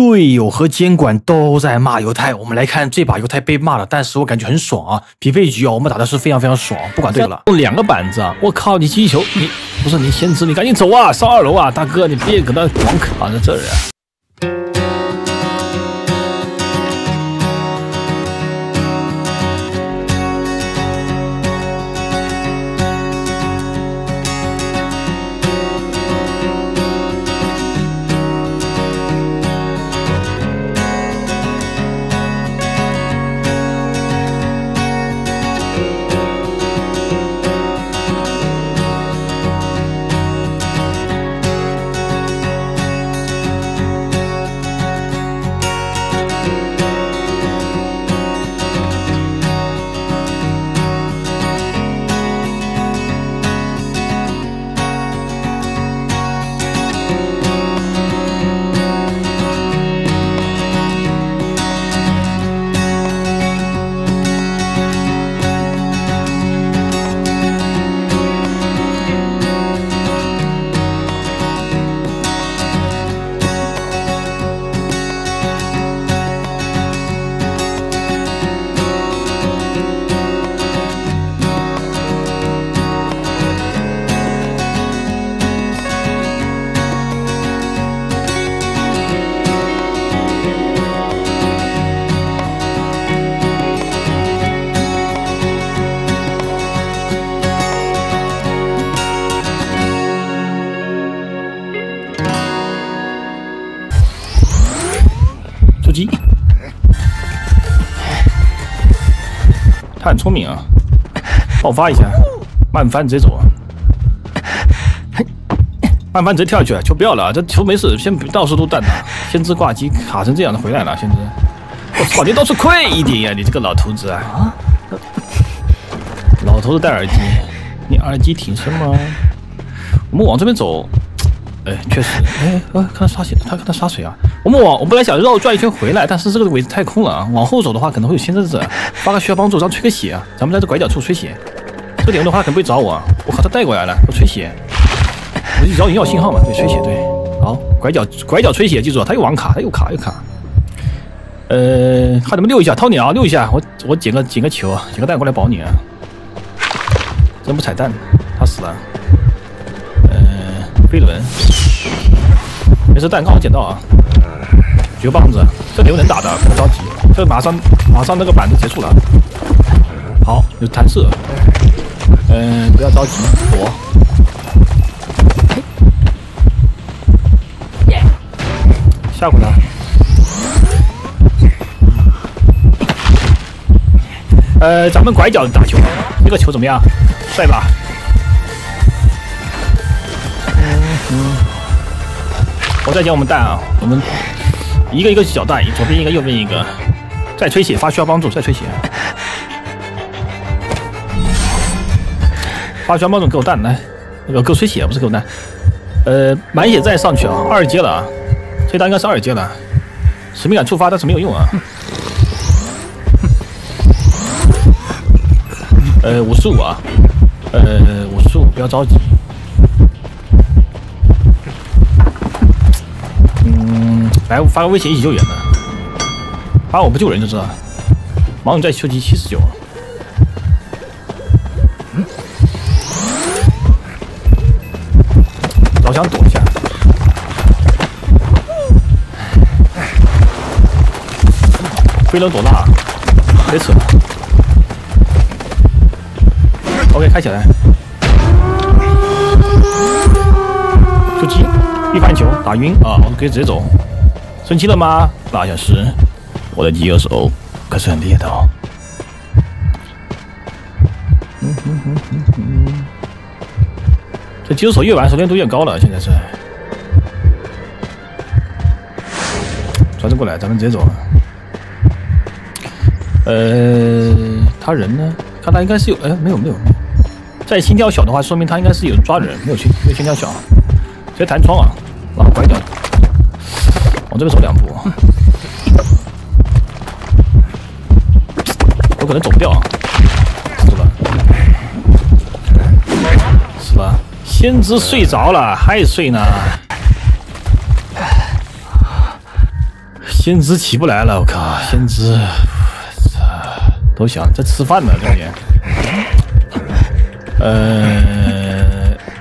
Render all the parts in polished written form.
队友和监管都在骂犹太。我们来看这把犹太被骂了，但是我感觉很爽啊！匹配局啊，我们打的是非常非常爽，不管队友了。用两个板子啊！我靠，你击球，你不是你先知，你赶紧走啊！上二楼啊，大哥，你别搁那狂卡在这儿啊！ 他很聪明啊！爆发一下，慢翻直接走啊！慢翻直接跳下去，球不要了，这球没事，先到处都蛋他。先知挂机卡成这样的回来了，先知！我操，你倒是快一点呀、啊，你这个老头子啊！老头子戴耳机，你耳机挺深吗？我们往这边走。 哎，确实，哎，看他刷血，他看他刷水啊。我本来想绕转一圈回来，但是这个位置太空了啊。往后走的话，可能会有先知者，发个需要帮助，然后吹个血啊。咱们在这拐角处吹血，这点的话可能不会找我啊。我靠，他带过来了，我吹血，我就找你要信号嘛。对，吹血，对，好，拐角吹血，记住，他又网卡，他又卡。看能不能溜一下，掏鸟溜一下，我捡个球，捡个蛋过来保你啊。真不彩蛋，他死了。 飞轮，没事，蛋刚好捡到啊！举个棒子，这牛能打的，不着急，这马上那个板就结束了。好，有弹射，不要着急，躲。吓唬他。咱们拐角打球，这个球怎么样？帅吧？ 我再捡我们蛋啊，我们一个一个小蛋，左边一个，右边一个，再吹血发需要帮助，再吹血，发需要帮助给我蛋来，那个给我吹血不是给我蛋，满血再上去啊，二阶了啊，这蛋应该是二阶了，使命感触发但是没有用啊，55啊，55不要着急。 来发个威胁一起救援的，啊我不救人就知道。盲友在秀级79。老想躲一下。飞轮躲大，别扯了。OK 开起来。出击，一翻球打晕啊，我们可以直接走。 生气了吗，大小师？我的饥饿手可是很厉害的哦。这饥饿手越玩熟练度越高了，现在是。传送过来，咱们直接走了。他人呢？看他应该是有，哎，没有。在心跳小的话，说明他应该是有抓人，没有心跳小。直接弹窗啊，然后拐角。 往这边走两步，有可能走不掉啊！死了，死了！先知睡着了，还睡呢？先知起不来了，我靠！先知，都想在吃饭呢，中间。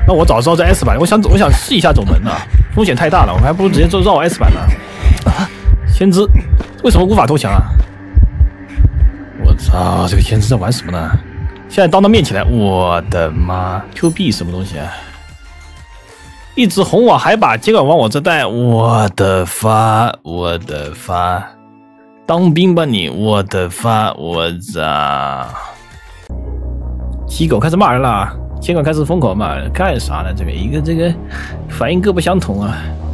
那我早知道在 S 版，我想试一下走门呢、啊，风险太大了，我还不如直接就绕 S 版呢、啊。先知为什么无法投降啊？我操，这个先知在玩什么呢？现在当他面起来，我的妈 ！Q B 什么东西啊？ 一直红我还把接管往我这带，我的发，我的发，当兵吧你，我的发，我操！鸡狗开始骂人了，接管开始疯狂骂人，干啥呢？这个反应各不相同啊。